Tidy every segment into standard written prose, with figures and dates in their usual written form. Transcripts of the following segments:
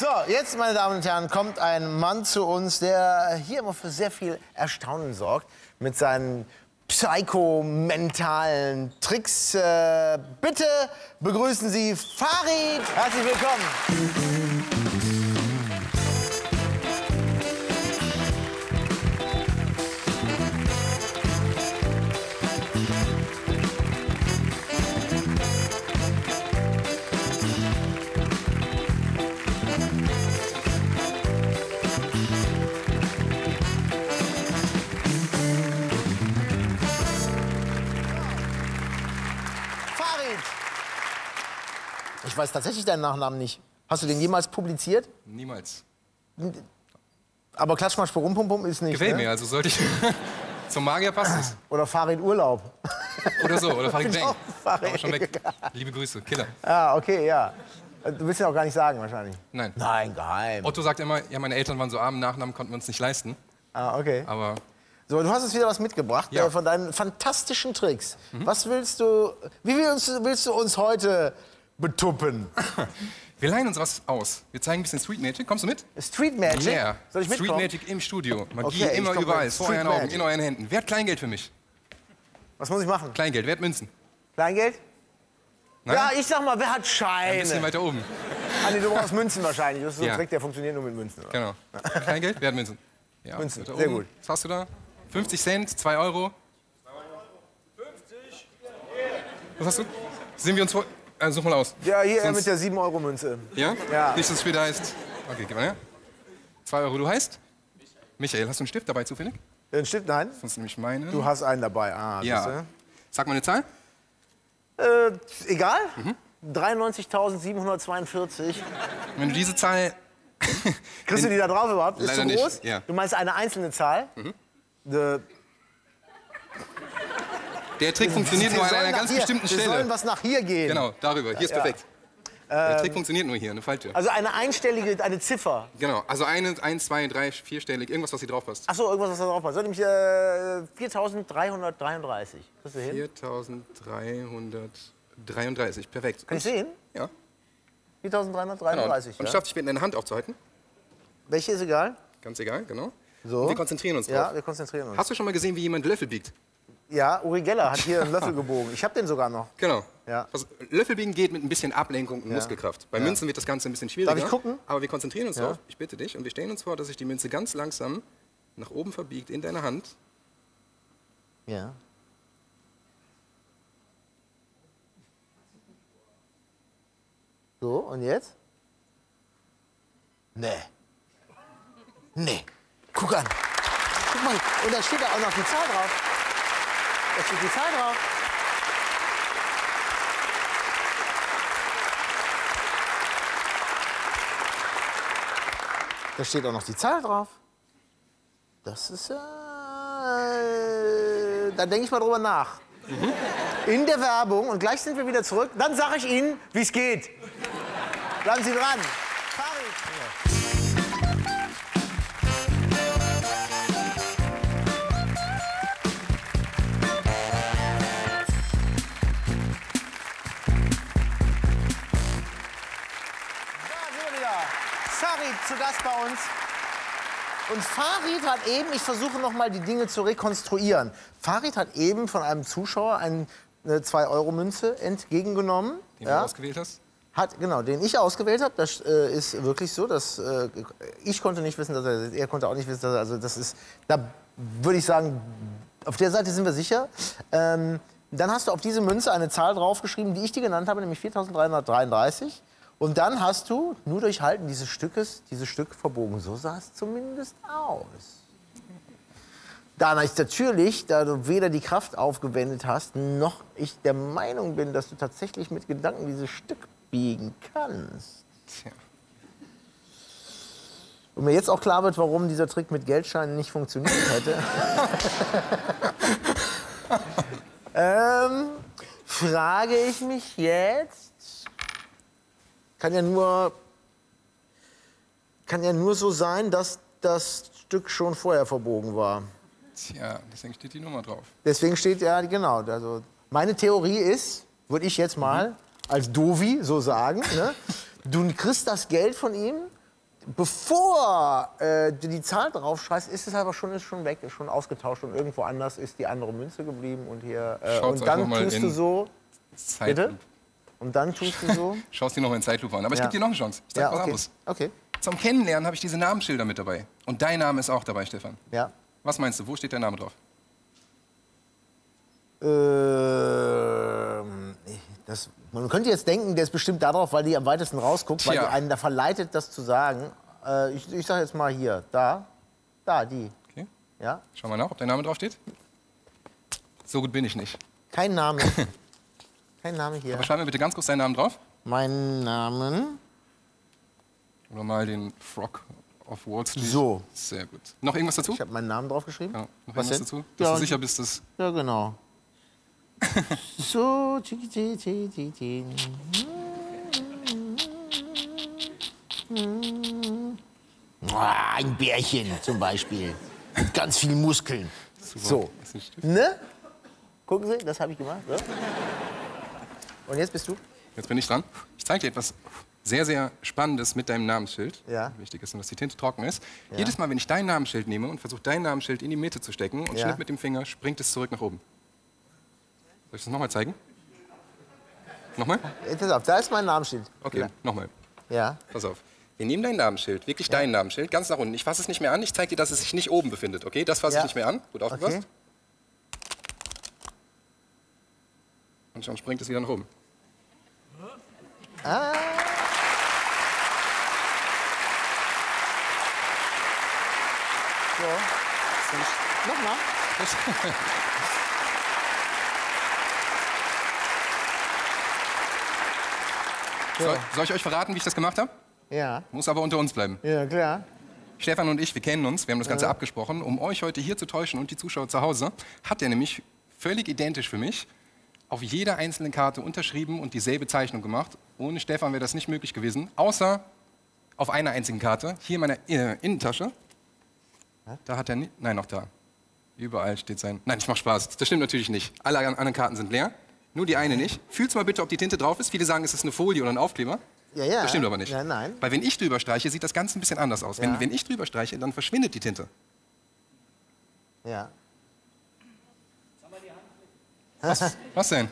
So, jetzt, meine Damen und Herren, kommt ein Mann zu uns, der hier immer für sehr viel Erstaunen sorgt. Mit seinen psychomentalen Tricks. Bitte begrüßen Sie Farid. Herzlich willkommen. Ich weiß tatsächlich deinen Nachnamen nicht. Hast du den jemals publiziert? Niemals. Aber Klatsch mal Spur, rum, pum, pum ist nicht. Gefällt mir, also sollte ich. Zum Magier passt es. Oder Farid Urlaub. Oder so, oder Farid Bang. Farid. Schon weg. Liebe Grüße, Killer. Ah, okay, ja. Du willst ja auch gar nicht sagen, wahrscheinlich. Nein. Nein, geheim. Otto sagt immer, ja, meine Eltern waren so arm, Nachnamen konnten wir uns nicht leisten. Ah, okay. Aber. So, du hast uns wieder was mitgebracht, ja, von deinen fantastischen Tricks. Mhm. Was willst du. Wie willst du uns heute betuppen? Wir leihen uns was aus. Wir zeigen ein bisschen Street Magic. Kommst du mit? Street Magic? Ja. Yeah. Soll ich mitkommen? Street Magic im Studio. Magie okay, immer überall. Vor euren Augen, in euren Händen. Wer hat Kleingeld für mich? Was muss ich machen? Kleingeld. Wer hat Münzen? Kleingeld? Nein? Ja, ich sag mal, wer hat Scheine? Ein bisschen weiter oben. Ah, nee, du brauchst Münzen wahrscheinlich. Das ist so ein Trick, der funktioniert nur mit Münzen. Oder? Genau. Kleingeld? Wer hat Münzen? Ja, Münzen. Sehr gut. Was hast du da? 50 Cent, 2 Euro. 2 Euro. 50. Was hast du? Sehen wir uns vor. Such mal aus. Ja, hier sonst mit der 7-Euro-Münze. Ja? Ja. Nicht, dass es später heißt. Okay, gib mal her. 2 Euro, du heißt? Michael. Michael, hast du einen Stift dabei zufällig? Einen Stift, nein. Sonst nämlich meine. Du hast einen dabei, ah. Ja. Siehste. Sag mal eine Zahl. Egal. Mhm. 93.742. Wenn du diese Zahl. Kriegst du die da drauf überhaupt? Ist zu groß? Ja. Du meinst eine einzelne Zahl? Mhm. Der Trick funktioniert nur an einer ganz bestimmten Stelle. Wir sollen was nach hier gehen. Genau, darüber. Hier ist perfekt. Der Trick funktioniert nur hier, eine Falltür. Also eine einstellige, eine Ziffer. Genau, also eine, 1, 2, 3, 4-stellig, irgendwas, was hier drauf passt. Ach so, irgendwas, was da drauf passt. Soll ich mich, 4.333. Kriegst du hin? 4.333, perfekt. Kann ich sehen? Ja. 4.333. Genau. Und schaffst dich mit deiner Hand aufzuhalten? Welche ist egal? Ganz egal, genau. So. Und wir konzentrieren uns drauf. Ja, wir konzentrieren uns. Hast du schon mal gesehen, wie jemand Löffel biegt? Ja, Uri Geller hat hier einen Löffel gebogen. Ich habe den sogar noch. Genau. Ja. Also, Löffel biegen geht mit ein bisschen Ablenkung und Muskelkraft. Bei Münzen wird das Ganze ein bisschen schwieriger. Darf ich gucken? Aber wir konzentrieren uns drauf. Ich bitte dich. Und wir stellen uns vor, dass sich die Münze ganz langsam nach oben verbiegt in deiner Hand. Ja. So, und jetzt? Nee. Nee. Guck an. Guck mal. Und da steht da auch noch die Zahl drauf. Da steht die Zahl drauf. Da steht auch noch die Zahl drauf. Das ist ja. Da denke ich mal drüber nach. Mhm. In der Werbung und gleich sind wir wieder zurück. Dann sage ich Ihnen, wie es geht. Bleiben Sie dran. Farid. Zu Gast bei uns. Und Farid hat eben, ich versuche noch mal die Dinge zu rekonstruieren. Farid hat eben von einem Zuschauer eine 2-Euro-Münze entgegengenommen. Den du ausgewählt hast? Hat, genau, den ich ausgewählt habe. Das ist wirklich so, dass ich konnte nicht wissen, dass er konnte auch nicht wissen, dass er, also das ist, da würde ich sagen, auf der Seite sind wir sicher. Dann hast du auf diese Münze eine Zahl draufgeschrieben, die ich dir genannt habe, nämlich 4.333. Und dann hast du nur durch Halten dieses Stück verbogen. So sah es zumindest aus. Da ich natürlich, da du weder die Kraft aufgewendet hast, noch ich der Meinung bin, dass du tatsächlich mit Gedanken dieses Stück biegen kannst. Tja. Und mir jetzt auch klar wird, warum dieser Trick mit Geldscheinen nicht funktioniert hätte. Frage ich mich jetzt. Kann ja nur so sein, dass das Stück schon vorher verbogen war. Tja, deswegen steht die Nummer drauf. Deswegen steht ja, genau. Also meine Theorie ist, würde ich jetzt mal als Dovi so sagen, ne? Du kriegst das Geld von ihm Bevor du die Zahl draufschreibst, ist es aber schon, weg, ist schon ausgetauscht und irgendwo anders ist die andere Münze geblieben und hier. Und dann tust du so. Bitte? Und dann tust du so. Schaust dir noch mal in Zeitlupe an. Aber ich gebe dir noch eine Chance. Ich sag was anderes. Okay. Zum Kennenlernen habe ich diese Namensschilder mit dabei. Und dein Name ist auch dabei, Stefan. Ja. Was meinst du? Wo steht dein Name drauf? Man könnte jetzt denken, der ist bestimmt darauf, weil die am weitesten rausguckt, weil die einen da verleitet, das zu sagen. Ich sage jetzt mal hier, da, die. Okay. Ja. Schau mal nach, ob dein Name drauf steht. So gut bin ich nicht. Kein Name. Kein Name hier. Aber schreib mir bitte ganz kurz deinen Namen drauf. Mein Namen. Oder mal den Frog of Wall Street. So. Sehr gut. Noch irgendwas dazu? Ich habe meinen Namen drauf geschrieben. Ja. Noch was irgendwas dazu? Dass du sicher bist, dass... Ja, genau. So, ein Bärchen zum Beispiel. Mit ganz vielen Muskeln. Super. So. Ne? Gucken Sie, das habe ich gemacht. So. Und jetzt bist du? Jetzt bin ich dran. Ich zeige dir etwas sehr, sehr Spannendes mit deinem Namensschild. Ja. Wichtig ist nur, dass die Tinte trocken ist. Ja. Jedes Mal, wenn ich dein Namensschild nehme und versuche, dein Namensschild in die Mitte zu stecken und schnipp mit dem Finger, springt es zurück nach oben. Soll ich das nochmal zeigen? Nochmal? Pass auf, da ist mein Namensschild. Okay, nochmal. Ja. Pass auf. Wir nehmen dein Namensschild, wirklich dein Namensschild, ganz nach unten. Ich fasse es nicht mehr an, ich zeige dir, dass es sich nicht oben befindet. Okay, das fasse ich nicht mehr an. Gut aufgepasst. Okay. Und schon springt es wieder nach oben. Ah. So. Nochmal. Soll ich euch verraten, wie ich das gemacht habe? Ja. Muss aber unter uns bleiben. Ja, klar. Stefan und ich, wir kennen uns, wir haben das Ganze abgesprochen. Um euch heute hier zu täuschen und die Zuschauer zu Hause, hat er nämlich völlig identisch für mich auf jeder einzelnen Karte unterschrieben und dieselbe Zeichnung gemacht. Ohne Stefan wäre das nicht möglich gewesen, außer auf einer einzigen Karte. Hier in meiner Innentasche. Da hat er nicht... Nein, noch da. Überall steht sein... Nein, ich mach Spaß. Das stimmt natürlich nicht. Alle anderen Karten sind leer. Nur die eine nicht. Fühlst mal bitte, ob die Tinte drauf ist. Viele sagen, es ist eine Folie oder ein Aufkleber. Ja, ja. Das stimmt aber nicht. Ja, nein. Weil wenn ich drüber streiche, sieht das Ganze ein bisschen anders aus. Ja. Wenn ich drüber streiche, dann verschwindet die Tinte. Ja. Was denn?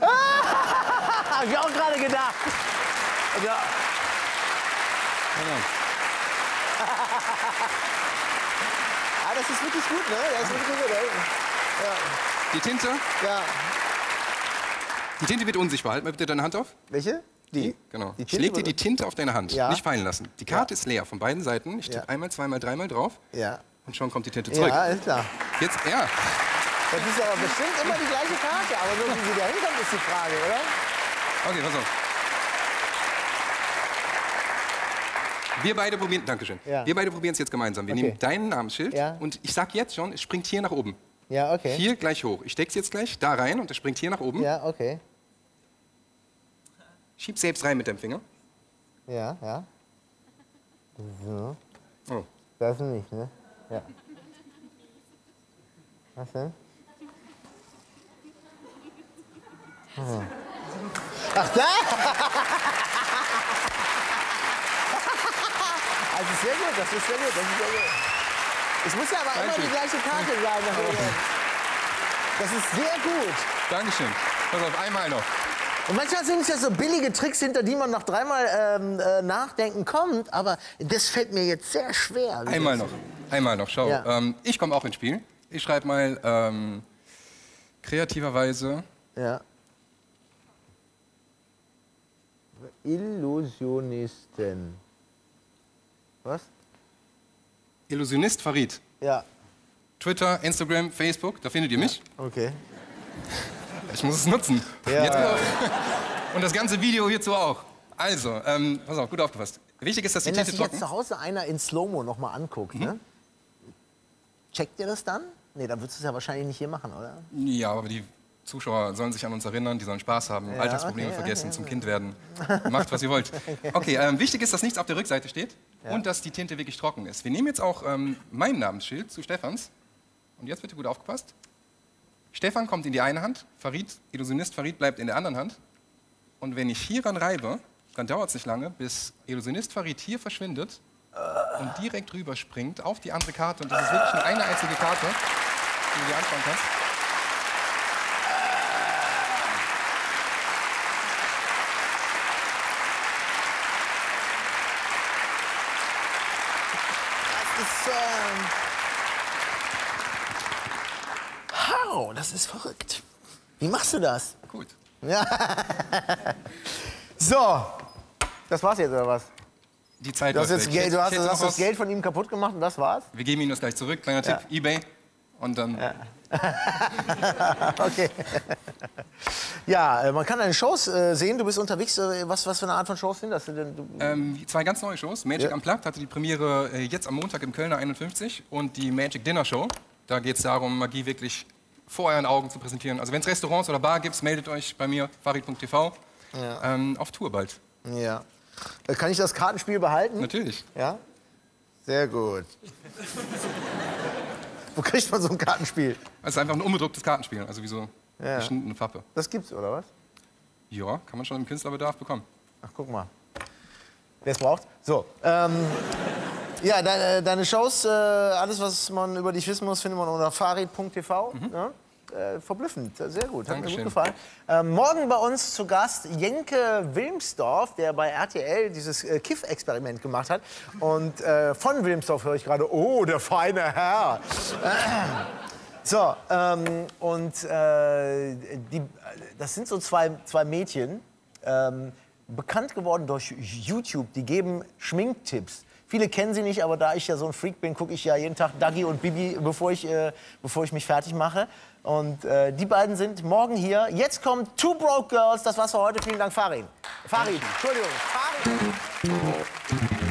Hab ich auch gerade gedacht. Ja. Ah, das ist wirklich gut, ne? Das ist wirklich gut, ne? Ja. Die Tinte? Ja. Die Tinte wird unsichtbar. Halt mal bitte deine Hand auf. Welche? Die? Genau. Ich lege dir die Tinte auf deine Hand. Ja. Nicht fallen lassen. Die Karte ist leer von beiden Seiten. Ich tippe einmal, zweimal, dreimal drauf. Ja. Und schon kommt die Tinte zurück. Ja, ist klar. Jetzt, ja. Das ist aber bestimmt immer die gleiche Karte. Aber nur wie sie da hinkommt, ist die Frage, oder? Okay, pass auf. Wir beide probieren... Dankeschön. Ja. Wir beide probieren es jetzt gemeinsam. Wir nehmen dein Namensschild und ich sag jetzt schon, es springt hier nach oben. Ja, okay. Hier gleich hoch. Ich steck's jetzt gleich da rein und es springt hier nach oben. Ja, okay. Schieb selbst rein mit dem Finger. Ja, ja. So. Oh. Das nicht, ne? Ja. Was denn? Oh. Ach, da! Also sehr gut, das ist sehr gut, das ist sehr gut. Es muss ja aber immer die gleiche Karte sein. Das ist sehr gut. Dankeschön. Pass auf, einmal noch. Und manchmal sind es ja so billige Tricks, hinter die man noch dreimal nachdenken kommt, aber das fällt mir jetzt sehr schwer. Einmal noch, einmal noch. Schau, ich komme auch ins Spiel. Ich schreibe mal kreativerweise. Ja. Illusionisten. Was? Illusionist Farid. Ja. Twitter, Instagram, Facebook, da findet ihr mich. Okay. Ich muss es nutzen. Ja. Jetzt und das ganze Video hierzu auch. Also, pass auf, gut aufgepasst. Wichtig ist, dass die Tinte trocken... Wenn das jetzt zu Hause einer in Slow-Mo noch mal anguckt, ne? Checkt ihr das dann? Nee, dann würdest du es ja wahrscheinlich nicht hier machen, oder? Ja, aber die Zuschauer sollen sich an uns erinnern, die sollen Spaß haben, Alltagsprobleme vergessen, zum Kind werden. Macht, was ihr wollt. Okay, wichtig ist, dass nichts auf der Rückseite steht und dass die Tinte wirklich trocken ist. Wir nehmen jetzt auch mein Namensschild zu Stefans. Und jetzt bitte gut aufgepasst. Stefan kommt in die eine Hand, Farid, Illusionist Farid bleibt in der anderen Hand. Und wenn ich hieran reibe, dann dauert es nicht lange, bis Illusionist Farid hier verschwindet und direkt rüberspringt auf die andere Karte. Und das ist wirklich nur eine einzige Karte, die du dir anschauen kannst. Wow, das ist verrückt. Wie machst du das? Gut. Ja. So, das war's jetzt, oder was? Die Zeit läuft weg. Du hast das Geld von ihm kaputt gemacht und das war's? Wir geben ihm das gleich zurück. Kleiner Tipp, eBay und dann... Ja. Okay. Ja, man kann deine Shows sehen. Du bist unterwegs. Was für eine Art von Shows sind das? Zwei ganz neue Shows. Magic Unplugged hatte die Premiere jetzt am Montag im Kölner 51 und die Magic Dinner Show. Da geht es darum, Magie wirklich vor euren Augen zu präsentieren. Also wenn es Restaurants oder Bar gibt, meldet euch bei mir, farid.tv. Ja. Auf Tour bald. Ja. Kann ich das Kartenspiel behalten? Natürlich. Ja? Sehr gut. Wo kriegt man so ein Kartenspiel? Es ist einfach ein unbedrucktes Kartenspiel, also wie so geschnittene Pappe. Das gibt's, oder was? Ja, kann man schon im Künstlerbedarf bekommen. Ach, guck mal. Wer es braucht? So. Ja, deine Shows, alles, was man über dich wissen muss, findet man unter farid.tv. Mhm. Ja? Verblüffend, sehr gut, hat mir gut gefallen. Morgen bei uns zu Gast Jenke Wilmsdorf, der bei RTL dieses Kiff-Experiment gemacht hat. Und von Wilmsdorf höre ich gerade, oh, der feine Herr. So, das sind so zwei Mädchen, bekannt geworden durch YouTube, die geben Schminktipps. Viele kennen sie nicht, aber da ich ja so ein Freak bin, gucke ich ja jeden Tag Dagi und Bibi, bevor ich mich fertig mache. Und die beiden sind morgen hier. Jetzt kommt Two Broke Girls. Das war's für heute. Vielen Dank, Farid. Entschuldigung. Farid.